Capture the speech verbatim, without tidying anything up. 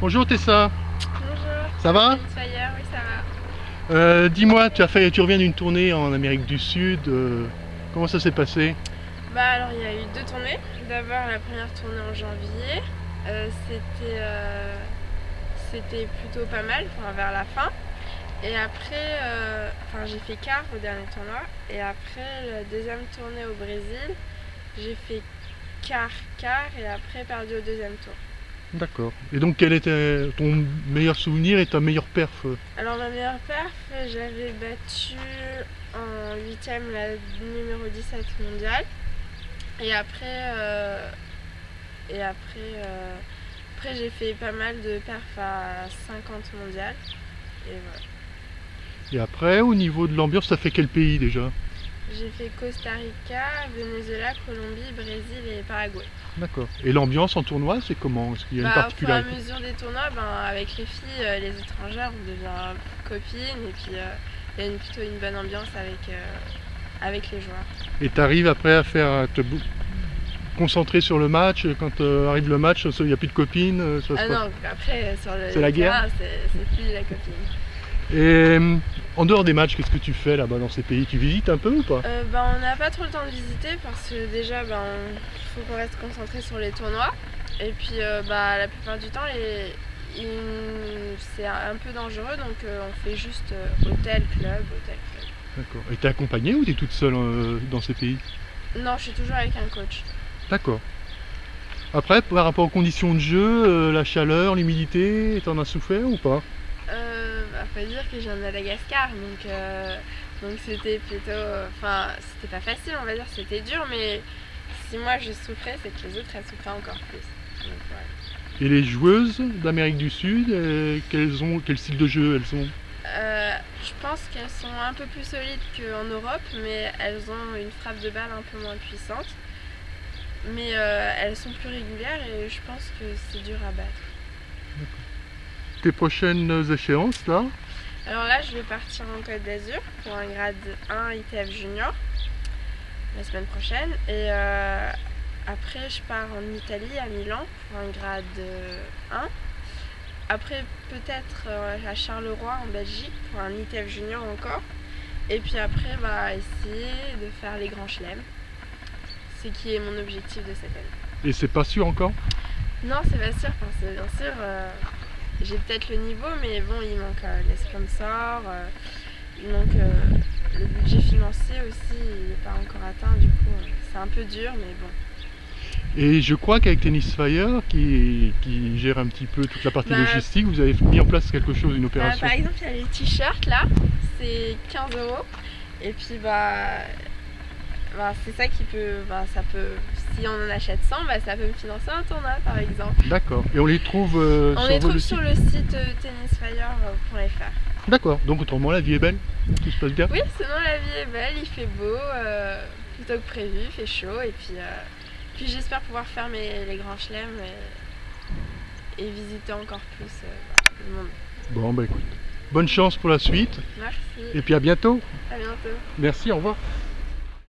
Bonjour Tessa. Bonjour. Ça va? Fayer, oui ça va. Euh, Dis-moi, tu as fait, tu reviens d'une tournée en Amérique du Sud. Euh, comment ça s'est passé? Bah alors il y a eu deux tournées. D'abord la première tournée en janvier. Euh, C'était euh, c'était plutôt pas mal, enfin, vers la fin. Et après, euh, enfin j'ai fait quart au dernier tournoi. Et après la deuxième tournée au Brésil, j'ai fait quart, quart et après perdu au deuxième tour. D'accord. Et donc quel était ton meilleur souvenir et ta meilleure perf? Alors ma meilleure perf, j'avais battu en huitième la numéro dix-sept mondiale. Et après, euh, et après, euh, après j'ai fait pas mal de perfs à cinquante mondiales. Et voilà. Et après, au niveau de l'ambiance, ça fait quel pays déjà? J'ai fait Costa Rica, Venezuela, Colombie, Brésil et Paraguay. D'accord. Et l'ambiance en tournoi, c'est comment? Est-ce qu'il y a bah, une particularité? Au fur et à mesure des tournois, ben, avec les filles, euh, les étrangères, on devient copines et puis il euh, y a une, plutôt une bonne ambiance avec, euh, avec les joueurs. Et tu arrives après à faire te concentrer sur le match? Quand euh, arrive le match, il n'y a plus de copines? euh, ça Ah se non, passe... après, sur le, c'est la guerre, c'est plus la copine. Et en dehors des matchs, qu'est-ce que tu fais là-bas dans ces pays? Tu visites un peu ou pas? euh, bah, On n'a pas trop le temps de visiter parce que déjà, il bah, faut qu'on reste concentré sur les tournois. Et puis, euh, bah, la plupart du temps, c'est un peu dangereux, donc euh, on fait juste euh, hôtel, club, hôtel, club. D'accord. Et t'es accompagnée ou t'es toute seule euh, dans ces pays? Non, je suis toujours avec un coach. D'accord. Après, par rapport aux conditions de jeu, euh, la chaleur, l'humidité, t'en as souffert ou pas? Faut dire que je viens de Madagascar, donc euh, donc c'était plutôt, enfin euh, c'était pas facile, on va dire, c'était dur, mais si moi je souffrais, c'est que les autres elles souffraient encore plus. Donc, ouais. Et les joueuses d'Amérique du Sud, euh, quelles ont, quel style de jeu elles ont? euh, Je pense qu'elles sont un peu plus solides qu'en Europe, mais elles ont une frappe de balle un peu moins puissante, mais euh, elles sont plus régulières et je pense que c'est dur à battre. Tes prochaines échéances là? Alors là je vais partir en Côte d'Azur pour un grade un I T F junior la semaine prochaine et euh, après je pars en Italie à Milan pour un grade un. Après peut-être euh, à Charleroi en Belgique pour un I T F junior encore et puis après bah, essayer de faire les grands chelems, ce qui est mon objectif de cette année. Et c'est pas sûr encore? Non c'est pas sûr parce que bien sûr euh, j'ai peut-être le niveau, mais bon, il manque euh, les sponsors, euh, il manque euh, le budget financier aussi, il n'est pas encore atteint, du coup, euh, c'est un peu dur, mais bon. Et je crois qu'avec Tennis Fire, qui, qui gère un petit peu toute la partie bah, logistique, vous avez mis en place quelque chose, une opération. Bah, par exemple, il y a les t-shirts, là, c'est quinze euros, et puis, bah, bah c'est ça qui peut, bah, ça peut... Si on en achète cent, bah, ça peut me financer un tournoi par exemple. D'accord. Et on les trouve euh, on sur les trouve sur le site euh, tennisfire point F R. D'accord. Donc autrement la vie est belle. Tout se passe bien. Oui, sinon la vie est belle, il fait beau, euh, plutôt que prévu, il fait chaud et puis, euh, puis j'espère pouvoir faire mes, les grands chelems et, et visiter encore plus euh, le monde. Bon bah écoute, bonne chance pour la suite. Merci. Et puis à bientôt. À bientôt. Merci, au revoir.